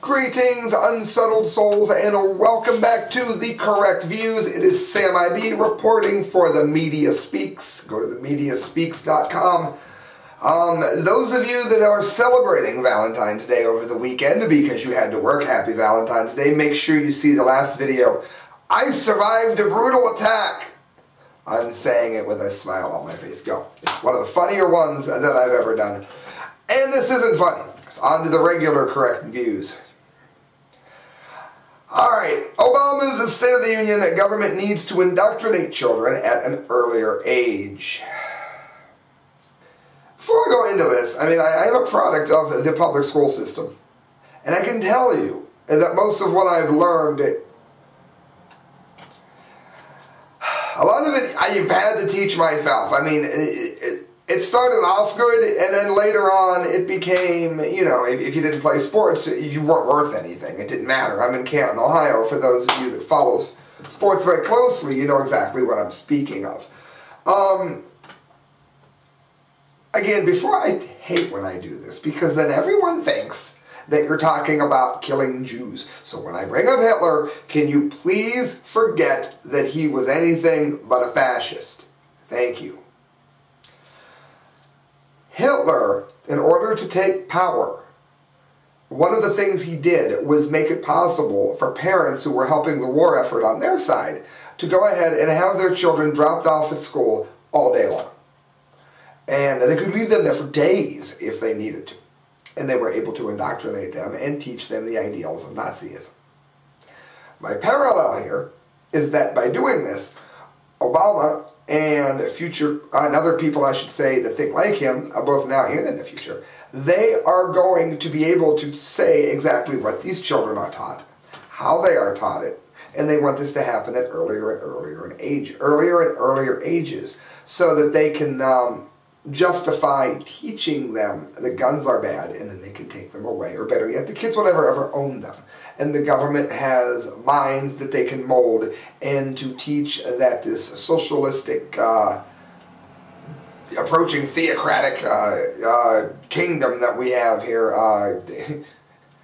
Greetings, unsettled souls, and welcome back to The Correct Views. It is Sam I.B. reporting for The Media Speaks. Go to themediaspeaks.com. Those of you that are celebrating Valentine's Day over the weekend because you had to work, happy Valentine's Day, make sure you see the last video. I survived a brutal attack. I'm saying it with a smile on my face. Go. It's one of the funnier ones that I've ever done. And this isn't funny. It's on to the regular correct views. Alright, Obama's the State of the Union that government needs to indoctrinate children at an earlier age. Before I go into this, I am a product of the public school system. And I can tell you that most of what I've learned, a lot of it I've had to teach myself. It started off good, and then later on it became, you know, if you didn't play sports, you weren't worth anything. It didn't matter. I'm in Canton, Ohio. For those of you that follow sports very closely, you know exactly what I'm speaking of. Again, I hate when I do this, because then everyone thinks that you're talking about killing Jews. So when I bring up Hitler, can you please forget that he was anything but a fascist? Thank you. Hitler, in order to take power, one of the things he did was make it possible for parents who were helping the war effort on their side to go ahead and have their children dropped off at school all day long. And they could leave them there for days if they needed to. And they were able to indoctrinate them and teach them the ideals of Nazism. My parallel here is that by doing this, Obama and future, and other people, I should say, that think like him, both now and in the future, they are going to be able to say exactly what these children are taught, how they are taught it, and they want this to happen at earlier and earlier ages, so that they can justify teaching them the guns are bad, and then they can take them away, or better yet, the kids will never ever own them. And the government has minds that they can mold and to teach that this socialistic, approaching theocratic kingdom that we have here,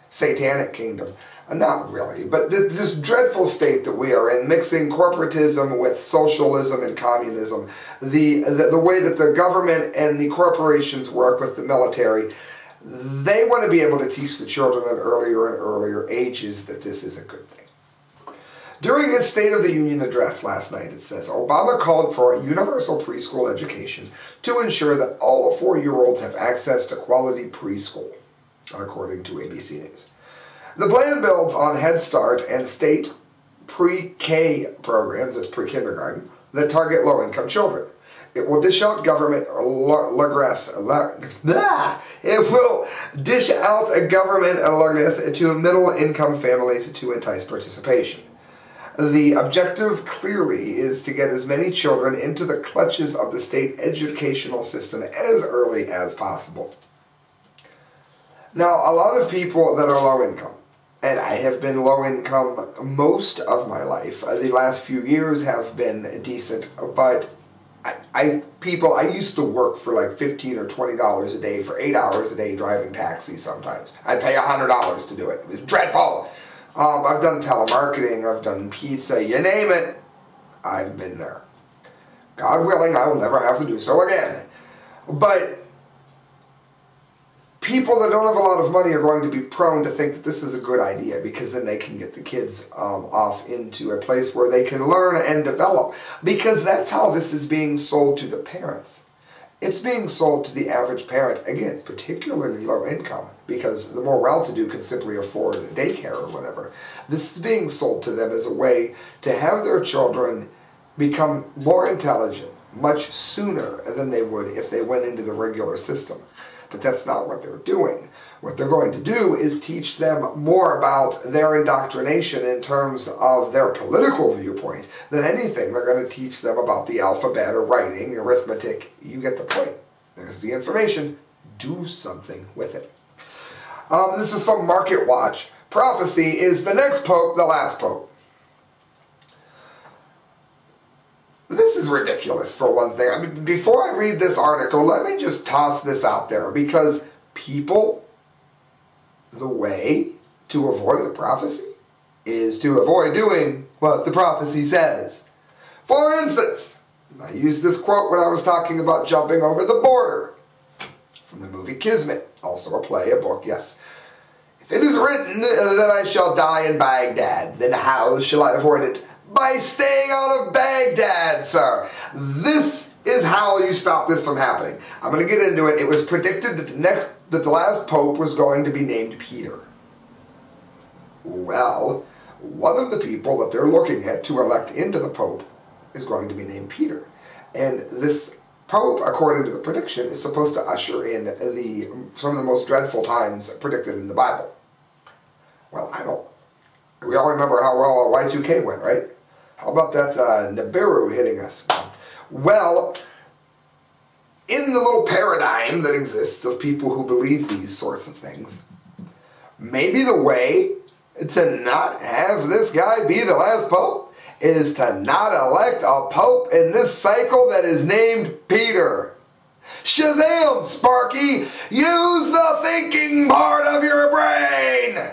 satanic kingdom, not really, but this dreadful state that we are in, mixing corporatism with socialism and communism, the way that the government and the corporations work with the military. They want to be able to teach the children at earlier and earlier ages that this is a good thing. During his State of the Union address last night, it says, Obama called for a universal preschool education to ensure that all four-year-olds have access to quality preschool, according to ABC News. The plan builds on Head Start and state pre-K programs, that's pre-kindergarten, that target low-income children. It will dish out government largesse to middle-income families to entice participation. The objective clearly is to get as many children into the clutches of the state educational system as early as possible. Now, a lot of people that are low-income, and I have been low-income most of my life. The last few years have been decent, but I used to work for like $15 or $20 a day for 8 hours a day driving taxis sometimes. I'd pay $100 to do it. It was dreadful. I've done telemarketing. I've done pizza. You name it. I've been there. God willing, I will never have to do so again. But people that don't have a lot of money are going to be prone to think that this is a good idea, because then they can get the kids off into a place where they can learn and develop, because that's how this is being sold to the parents. It's being sold to the average parent, again, particularly low income, because the more well-to-do can simply afford a daycare or whatever. This is being sold to them as a way to have their children become more intelligent much sooner than they would if they went into the regular system. But that's not what they're doing. What they're going to do is teach them more about their indoctrination in terms of their political viewpoint than anything. They're going to teach them about the alphabet or writing, arithmetic. You get the point. There's the information. Do something with it. This is from Market Watch. Prophecy is the next pope, the last pope. This is ridiculous, for one thing. Before I read this article, let me just toss this out there, because people, the way to avoid the prophecy is to avoid doing what the prophecy says. For instance, I used this quote when I was talking about jumping over the border from the movie Kismet, also a play, a book, yes. If it is written that I shall die in Baghdad, then how shall I avoid it? By staying out of Baghdad, sir. This is how you stop this from happening. I'm going to get into it. It was predicted that the last pope was going to be named Peter. Well, one of the people that they're looking at to elect into the pope is going to be named Peter. And this pope, according to the prediction, is supposed to usher in some of the most dreadful times predicted in the Bible. Well, we all remember how well Y2K went, right? How about that Nibiru hitting us? Well, in the little paradigm that exists of people who believe these sorts of things, maybe the way to not have this guy be the last pope is to not elect a pope in this cycle that is named Peter. Shazam, Sparky! Use the thinking part of your brain!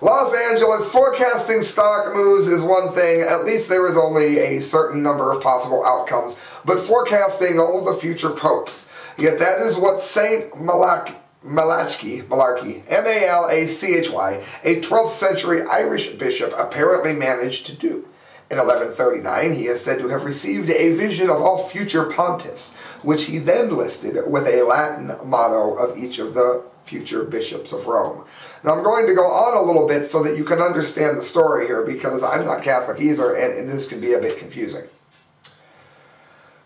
Los Angeles forecasting stock moves is one thing. At least there is only a certain number of possible outcomes, but forecasting all the future popes. Yet that is what St. Malachy, M-A-L-A-C-H-Y, a 12th century Irish bishop apparently managed to do. In 1139, he is said to have received a vision of all future pontiffs, which he then listed with a Latin motto of each of the future bishops of Rome. Now I'm going to go on a little bit so that you can understand the story here, because I'm not Catholic either, and this can be a bit confusing.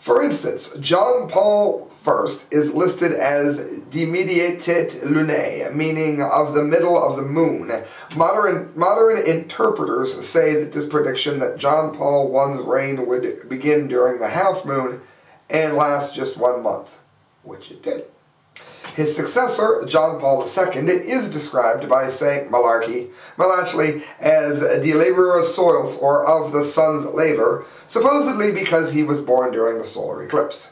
For instance, John Paul I is listed as dimediatit lunae, meaning of the middle of the moon. Modern interpreters say that this prediction that John Paul I's reign would begin during the half moon and last just 1 month, which it did. His successor, John Paul II, is described by St. Malachy as de laborer soils, or of the sun's labor, supposedly because he was born during the solar eclipse.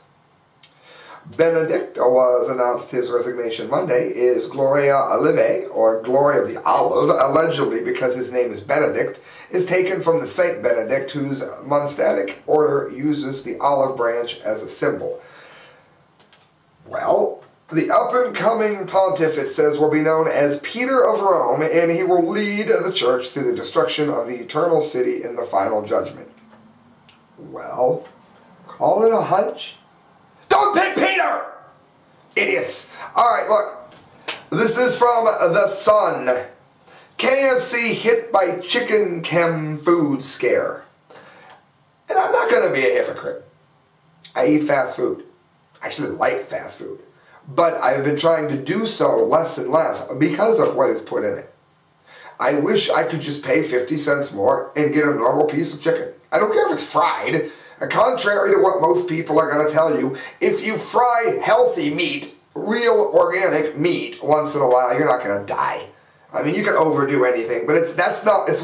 Benedict was announced his resignation Monday, is Gloria Olivae, or Glory of the Olive, allegedly because his name is Benedict, is taken from the Saint Benedict, whose monastic order uses the olive branch as a symbol. Well, the up-and-coming pontiff, it says, will be known as Peter of Rome, and he will lead the church through the destruction of the eternal city in the final judgment. Well, call it a hunch. Don't pick Peter! Idiots. All right, look. This is from The Sun. KFC hit by chicken chem food scare. And I'm not going to be a hypocrite. I eat fast food. I actually like fast food. But I've been trying to do so less and less because of what is put in it. I wish I could just pay 50 cents more and get a normal piece of chicken. I don't care if it's fried. Contrary to what most people are going to tell you, if you fry healthy meat, real organic meat, once in a while, you're not going to die. I mean, you can overdo anything, but it's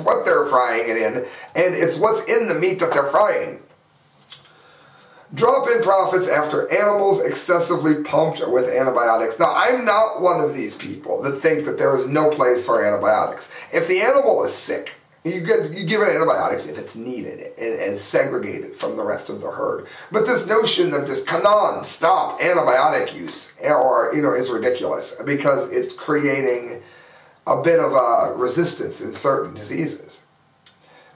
what they're frying it in, and it's what's in the meat that they're frying. Drop in profits after animals excessively pumped with antibiotics. Now, I'm not one of these people that think that there is no place for antibiotics. If the animal is sick, you give it antibiotics if it's needed and segregated from the rest of the herd. But this notion of just non-stop antibiotic use is ridiculous, because it's creating a bit of a resistance in certain diseases.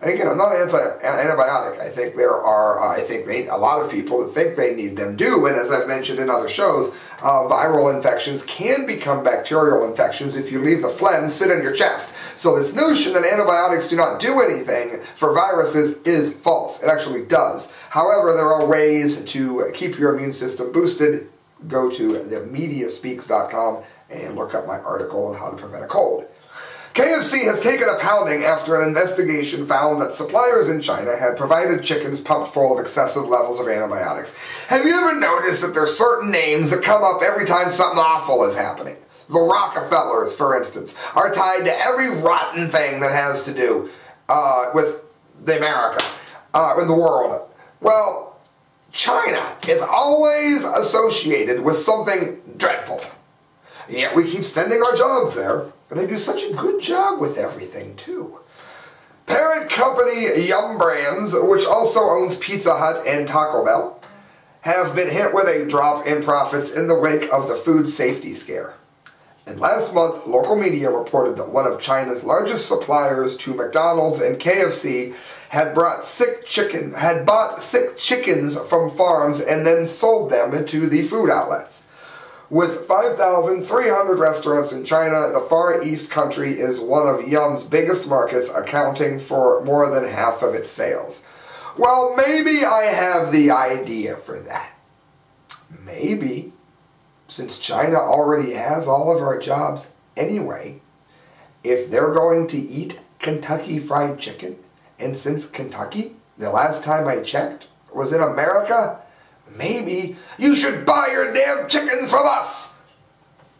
And again, I'm not anti-antibiotic. I think a lot of people that think they need them do, and as I've mentioned in other shows, viral infections can become bacterial infections if you leave the phlegm sit in your chest. So this notion that antibiotics do not do anything for viruses is false. It actually does. However, there are ways to keep your immune system boosted. Go to themediaspeaks.com and look up my article on how to prevent a cold. KFC has taken a pounding after an investigation found that suppliers in China had provided chickens pumped full of excessive levels of antibiotics. Have you ever noticed that there's certain names that come up every time something awful is happening? The Rockefellers, for instance, are tied to every rotten thing that has to do with the world. Well, China is always associated with something dreadful. Yet we keep sending our jobs there. And they do such a good job with everything, too. Parent company Yum Brands, which also owns Pizza Hut and Taco Bell, have been hit with a drop in profits in the wake of the food safety scare. And last month, local media reported that one of China's largest suppliers to McDonald's and KFC had bought sick chickens from farms and then sold them to the food outlets. With 5,300 restaurants in China, the Far East country is one of Yum's biggest markets, accounting for more than half of its sales. Well, maybe I have the idea for that. Maybe. Since China already has all of our jobs anyway, if they're going to eat Kentucky Fried Chicken, and since Kentucky, the last time I checked, was in America, maybe you should buy your damn chickens from us!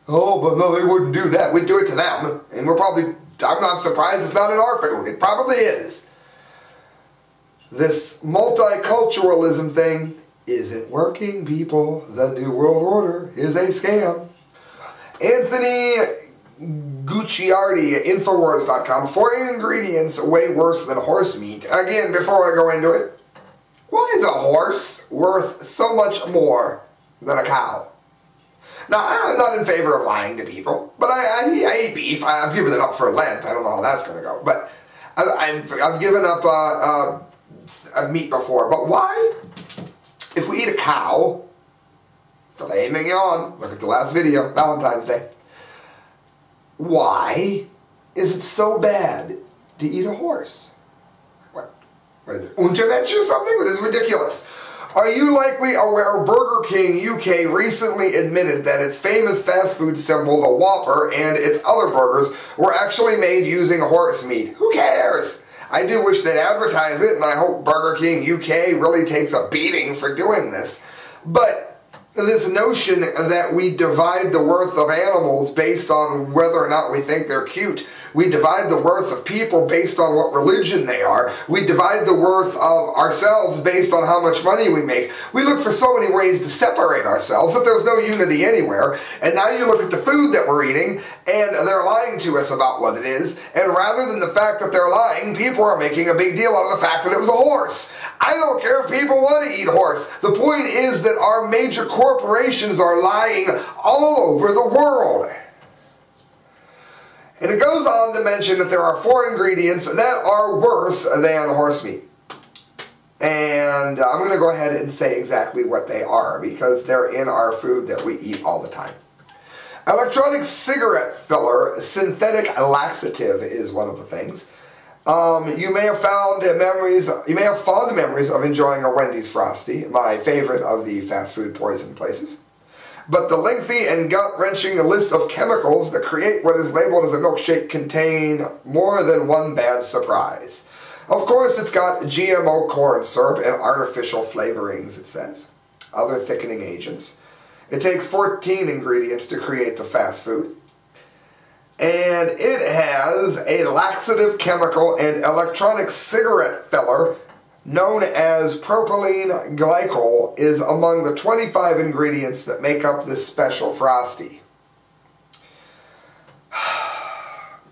Oh, but no, they wouldn't do that. We'd do it to them. And we're probably, I'm not surprised it's not in our food. It probably is. This multiculturalism thing isn't working, people. The New World Order is a scam. Anthony Gucciardi, Infowars.com. 40 ingredients way worse than horse meat. Again, before I go into it, why is a horse worth so much more than a cow? Now, I'm not in favor of lying to people, but I eat beef. I've given it up for Lent. I don't know how that's going to go. But I've given up meat before. But why? If we eat a cow, filet mignon, look at the last video, Valentine's Day, why is it so bad to eat a horse? What is it, untermensch or something? This is ridiculous. Are you likely aware Burger King UK recently admitted that its famous fast food symbol, the Whopper, and its other burgers were actually made using horse meat? Who cares? I do wish they'd advertise it, and I hope Burger King UK really takes a beating for doing this. But this notion that we divide the worth of animals based on whether or not we think they're cute, we divide the worth of people based on what religion they are, we divide the worth of ourselves based on how much money we make. We look for so many ways to separate ourselves that there's no unity anywhere. And now you look at the food that we're eating, and they're lying to us about what it is, and rather than the fact that they're lying, people are making a big deal out of the fact that it was a horse. I don't care if people want to eat horse. The point is that our major corporations are lying all over the world. And it goes on to mention that there are 4 ingredients that are worse than horse meat. And I'm going to go ahead and say exactly what they are, because they're in our food that we eat all the time. Electronic cigarette filler, synthetic laxative is one of the things. You may have fond memories of enjoying a Wendy's Frosty, my favorite of the fast food poison places. But the lengthy and gut-wrenching list of chemicals that create what is labeled as a milkshake contain more than one bad surprise. Of course, it's got GMO corn syrup and artificial flavorings, it says. Other thickening agents. It takes 14 ingredients to create the fast food. And it has a laxative chemical and electronic cigarette filler known as propylene glycol is among the 25 ingredients that make up this special Frosty.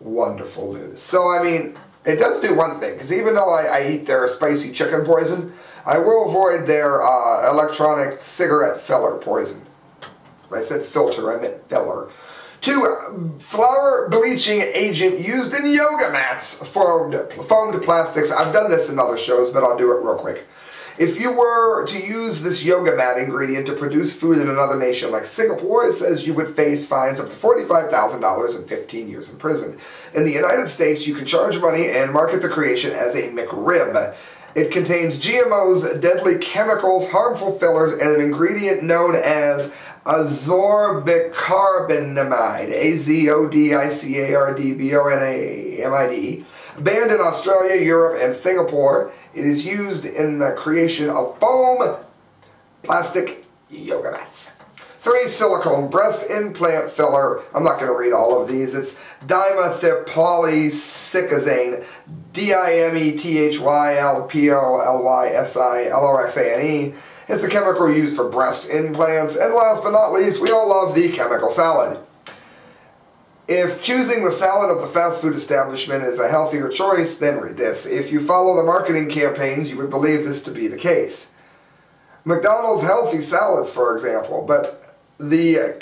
Wonderful news. So, I mean, it does do one thing, because even though I eat their spicy chicken poison, I will avoid their electronic cigarette filler poison. If I said filter, I meant filler. 2. Flour bleaching agent used in yoga mats, foamed plastics. I've done this in other shows, but I'll do it real quick. If you were to use this yoga mat ingredient to produce food in another nation like Singapore, it says you would face fines up to $45,000 and 15 years in prison. In the United States, you can charge money and market the creation as a McRib. It contains GMOs, deadly chemicals, harmful fillers, and an ingredient known as Azorbicarbonamide, Azodicarbonamide, banned in Australia, Europe, and Singapore. It is used in the creation of foam plastic yoga mats. 3. Silicone breast implant filler. I'm not going to read all of these. It's dimethypolysiloxane, dimethypolysiloxane. It's a chemical used for breast implants. And last but not least, we all love the chemical salad. If choosing the salad of the fast food establishment is a healthier choice, then read this. If you follow the marketing campaigns, you would believe this to be the case. McDonald's healthy salads, for example, but the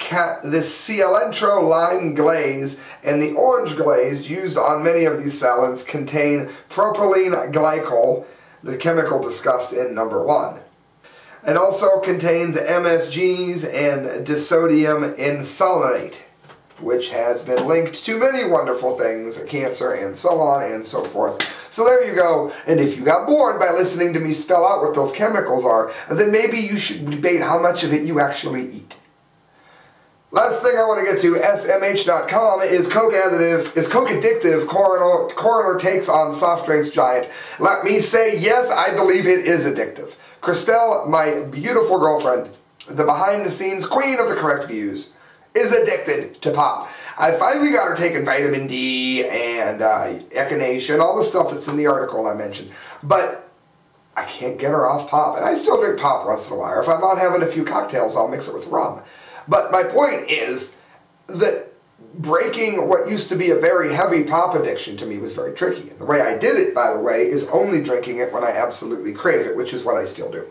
cilantro lime glaze and the orange glaze used on many of these salads contain propylene glycol, the chemical discussed in number 1. It also contains MSGs and disodium inosinate, which has been linked to many wonderful things, cancer and so on and so forth. So there you go, and if you got bored by listening to me spell out what those chemicals are, then maybe you should debate how much of it you actually eat. Last thing I want to get to, smh.com, is Coke addictive? Coroner takes on soft drinks giant. Let me say, yes, I believe it is addictive. Christelle, my beautiful girlfriend, the behind-the-scenes queen of The Correct Views, is addicted to pop. I finally got her taking vitamin D and echinacea and all the stuff that's in the article I mentioned, but I can't get her off pop, and I still drink pop once in a while. If I'm out having a few cocktails, I'll mix it with rum. But my point is that breaking what used to be a very heavy pop addiction to me was very tricky. And the way I did it, by the way, is only drinking it when I absolutely crave it, which is what I still do.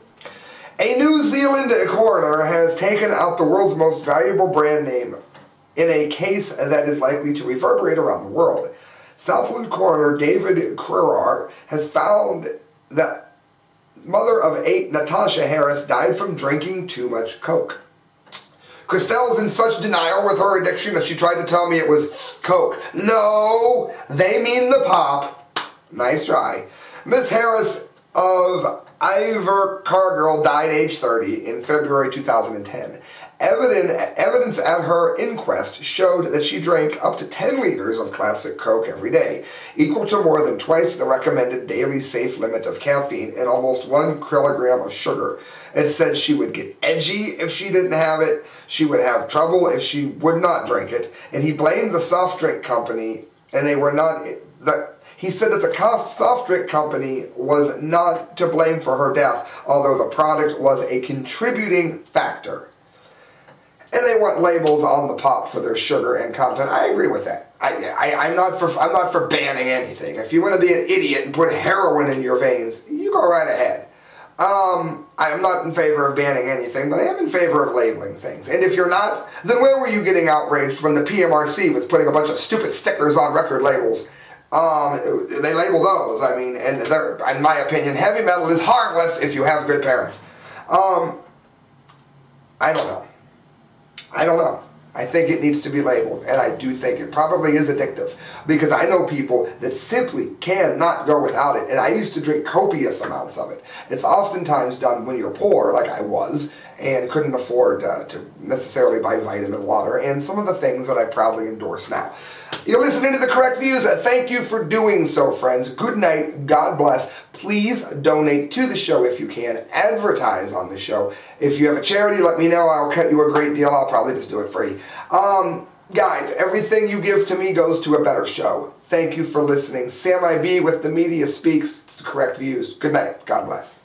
A New Zealand coroner has taken out the world's most valuable brand name in a case that is likely to reverberate around the world. Southland coroner David Crerar has found that mother of 8 Natasha Harris died from drinking too much Coke. Christelle's in such denial with her addiction that she tried to tell me it was Coke. No, they mean the pop. Nice try. Miss Harris of Ivercargill died age 30 in February 2010. Evidence at her inquest showed that she drank up to 10 liters of classic Coke every day, equal to more than twice the recommended daily safe limit of caffeine and almost 1 kilogram of sugar. It said she would get edgy if she didn't have it, she would have trouble if she would not drink it, and he blamed the soft drink company, and they were not... He said that the soft drink company was not to blame for her death, although the product was a contributing factor. And they want labels on the pop for their sugar and content. I agree with that. I'm not for banning anything. If you want to be an idiot and put heroin in your veins, you go right ahead. I am not in favor of banning anything, but I am in favor of labeling things. And if you're not, then where were you getting outraged when the PMRC was putting a bunch of stupid stickers on record labels? They label those, I mean, and they're, in my opinion, heavy metal is harmless if you have good parents. I don't know. I think it needs to be labeled, and I do think it probably is addictive, because I know people that simply cannot go without it, and I used to drink copious amounts of it. It's oftentimes done when you're poor, like I was, and couldn't afford to necessarily buy vitamin water, and some of the things that I proudly endorse now. You're listening to The Correct Views. Thank you for doing so, friends. Good night. God bless. Please donate to the show if you can. Advertise on the show. If you have a charity, let me know. I'll cut you a great deal. I'll probably just do it free. Guys, everything you give to me goes to a better show. Thank you for listening. Sam I.B. with The Media Speaks. It's The Correct Views. Good night. God bless.